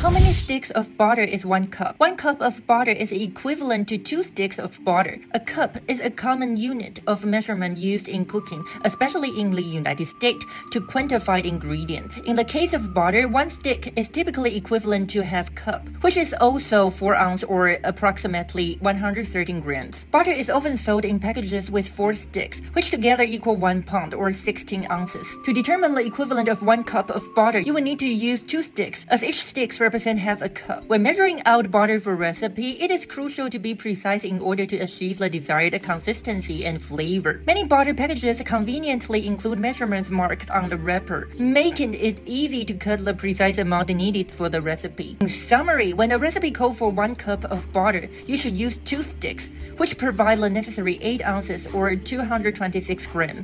How many sticks of butter is 1 cup? 1 cup of butter is equivalent to 2 sticks of butter. A cup is a common unit of measurement used in cooking, especially in the United States, to quantify ingredients. In the case of butter, 1 stick is typically equivalent to half cup, which is also 4 ounces or approximately 113 grams. Butter is often sold in packages with 4 sticks, which together equal 1 pound or 16 ounces. To determine the equivalent of 1 cup of butter, you will need to use 2 sticks, as each stick represents half a cup. When measuring out butter for recipe, it is crucial to be precise in order to achieve the desired consistency and flavor. Many butter packages conveniently include measurements marked on the wrapper, making it easy to cut the precise amount needed for the recipe. In summary, when a recipe calls for 1 cup of butter, you should use 2 sticks, which provide the necessary 8 ounces or 226 grams.